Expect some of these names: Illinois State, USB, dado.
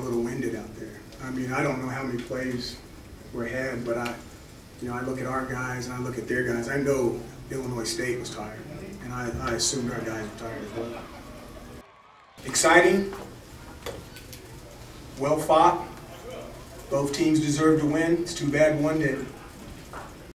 little winded out there. I mean, I don't know how many plays were had, but I look at our guys and I look at their guys. I know Illinois State was tired, and I assumed our guys were tired as well. Exciting, well fought. Both teams deserve to win. It's too bad one didn't.